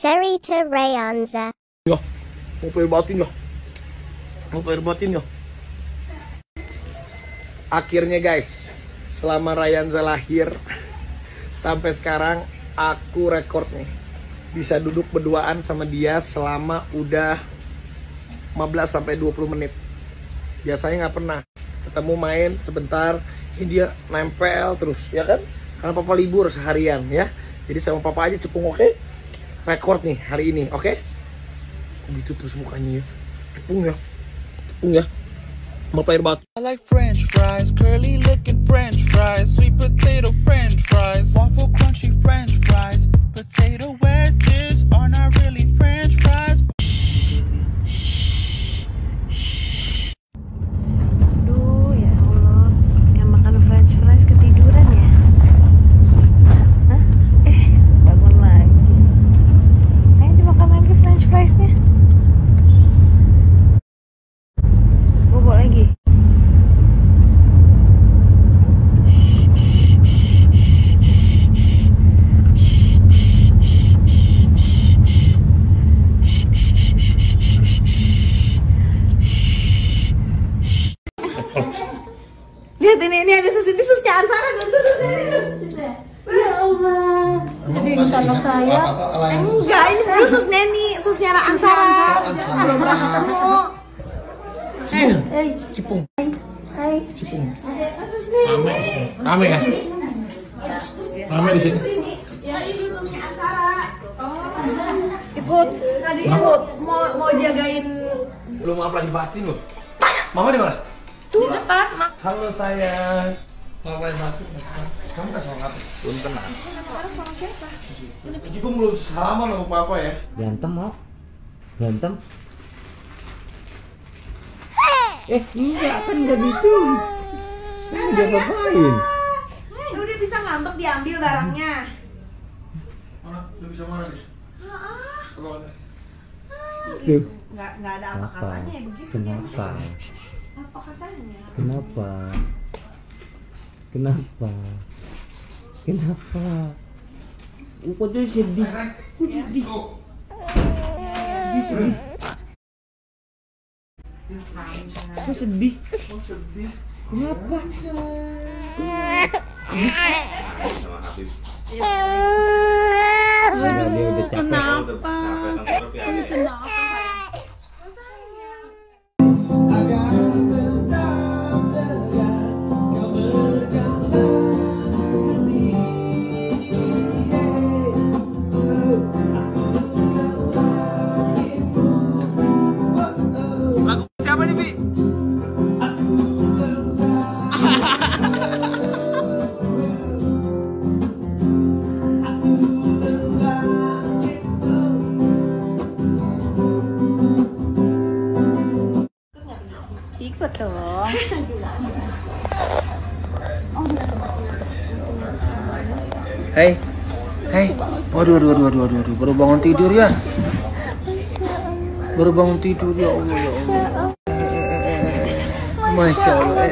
Cerita Rayyanza. Ya, mau perbatin ya. Mau perbatin ya. Akhirnya guys, selama Rayyanza lahir sampai sekarang aku rekor nih. Bisa duduk berduaan sama dia selama udah 15 sampai 20 menit. Biasanya nggak pernah. Ketemu main sebentar, ini dia nempel terus, ya kan? Karena papa libur seharian ya. Jadi sama papa aja Cipung, oke? Okay? Rekord nih hari ini, oke? Okay? Begitu terus mukanya ya. Cipung ya. Cipung ya. Mau air batu. I like french fries, curly looking french fries, sweet potato french fries, waffle crunchy french fries, potato wedges are not really french fries. Aduh ya Allah, yang makan french fries ketiduran ya. Hah? Bangun lagi. Ayo dimakan lagi french friesnya. Lagi. Lihat ini ada susu, ini susunya Ansara, susunya itu. Ya Allah. Ini sama saya. Enggak, ini sus Neni, susnya Ansara. Belum pernah ketemu. Cipung. Hai. Cipung. Rame ya? Rame di sini. Ya itu susunya Ansara. Ikut. Tadi ikut. Mau jagain. Belum apa lagi batin loh. Mama di mana? Di depan. Halo sayang. Mama batin. Kamu nggak salah ngapain? Belum tenang. Orang sama siapa? Cipung belum salaman loh papa ya. Berantem loh. Berantem. Enggak kan enggak gitu. Saya udah ngapain? Udah bisa ngambek diambil barangnya. Mana? Udah bisa marah sih? Gitu. Enggak ada apa-apanya ya begitu. Kenapa? Apa katanya? Kenapa? Kenapa? Kenapa? Kok jadi sedih? Kok jadi? Kok sedih? Kenapa? Kenapa? Hei, waduh, baru bangun tidur ya? Baru bangun tidur ya Allah, ya Allah. Masya Allah.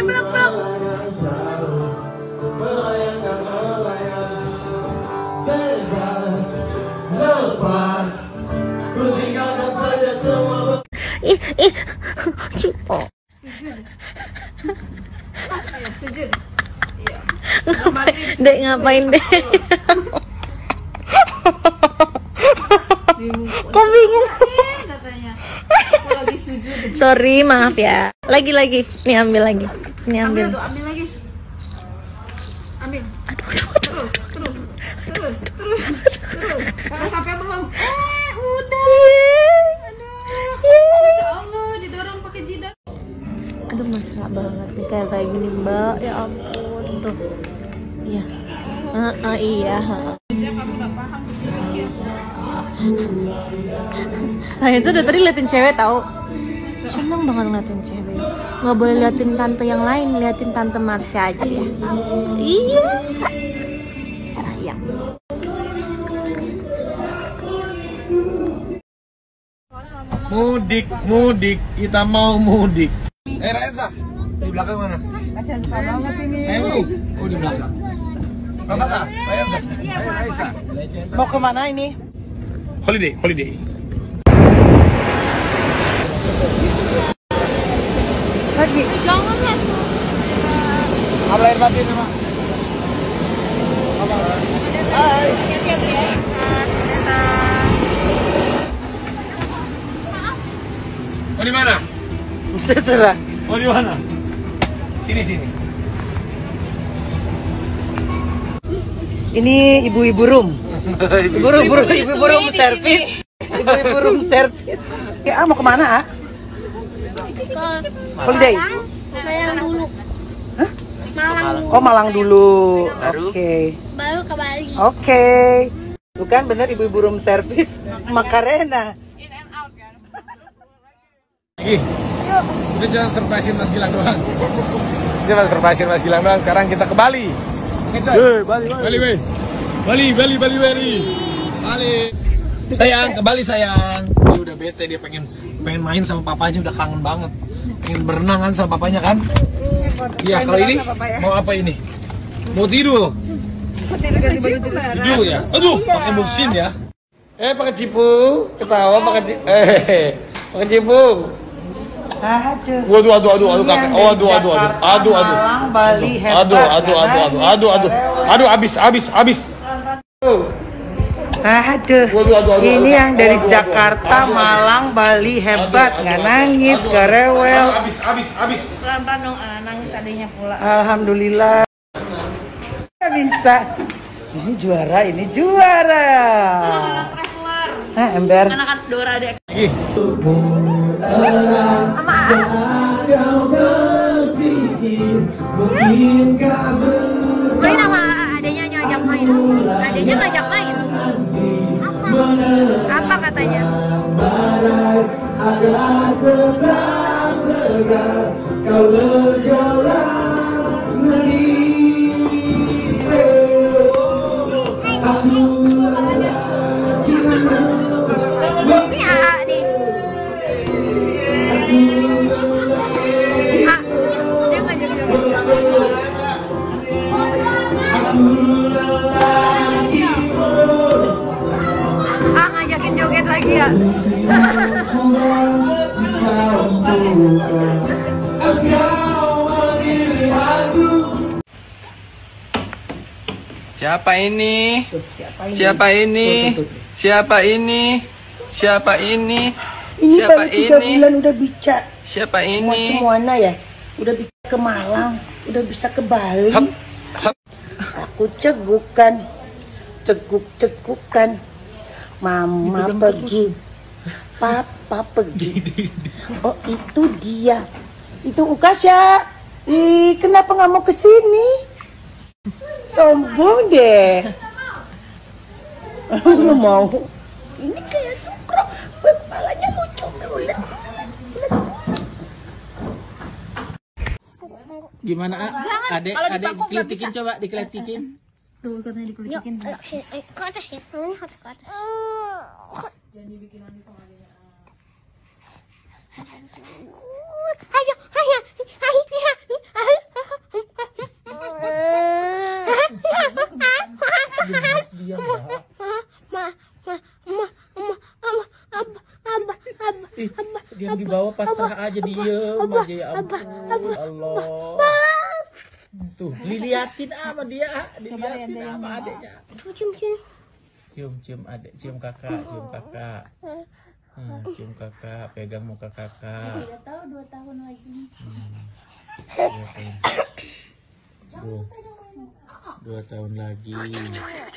Belum Sejun. Iya. Dek ngapain, Dek? Kok bingung? Katanya. Aku lagi sujud. Sorry, maaf ya. Lagi. Nih ambil lagi. Nih ambil. Ambil lagi. Ambil. Aduh. Terus. Kalau sampai belum. Udah. Aduh. Masya Allah, didorong pakai jidat. Aduh, masalah banget nih kayak gini, Mbak. Ya ampun tuh. Iya. Iya. Nah itu udah tadi liatin cewek tau. Seneng banget ngeliatin cewek. Nggak boleh liatin tante yang lain, liatin tante Marsya aja ya. Iya. Sayang. Mudik, kita mau mudik. Reza, di belakang mana? Lu, oh di belakang. Bapak, Reza. Mau kemana ini? Holiday. Lagi. Jangan mas. Apa air batin sama? Hai. Oh di mana? Terserah. Oh di mana? Sini. Ini ibu-ibu room. Ibu-ibu room service. Ya, mau kemana? Holiday. Malang dulu. Hah? Malang dulu. Oke. Baru ke Bali. Oke. Bukan bener ibu-ibu room service. Makarena. In and out kan. Ih. Udah jangan surprisein Mas Gilang doang. Sekarang kita ke Bali. Hey, Bali. Sayang, ke Bali sayang. Dia udah bete, dia pengen main sama papanya, udah kangen banget. Pengen berenang kan sama papanya kan? Iya, kalau ini mau apa ini? Mau tidur. Tidur ya. Aduh, pakai buksin ya. Pakai cipung, ketawa pakai pakai cipung. Aduh, ini yang dari Jakarta, Malang, Bali hebat, nggak nangis, nggak rewel. Habis. Pelan-pelan dong, nangis tadinya pula. Alhamdulillah. Bisa. Ini juara. Ember. Anak-anak Dora deh. Main sama adanya ngajak main. Adanya ngajak main. Apa katanya? Ngajakin joget lagi ya. Siapa ini? Semuanya ya. Udah bisa ke Malang, udah bisa ke Bali. Aku cegukan. Mama pergi, papa pergi. Oh itu dia, itu Ukasya. Ih, kenapa nggak mau kesini? Sombong deh. Nggak mau. Ini kayak sukro, kepalanya lucu melulet. Gimana? Adek dikelitikin coba, dikelitikin. Tuh katanya dikulikin enggak. Ke atas ya, tangannya harus ke atas. Jangan dibikin lagi sama dia. Ayo. Dia di bawah pasrah aja diem aja, ya ampun. Allah. Tuh, diliatin sama dia, diliatin sama adiknya. Cium-cium adik, cium kakak, cium kakak. Cium kakak, pegang muka kakak. Udah tahu 2 tahun lagi. Iya, 2 tahun lagi.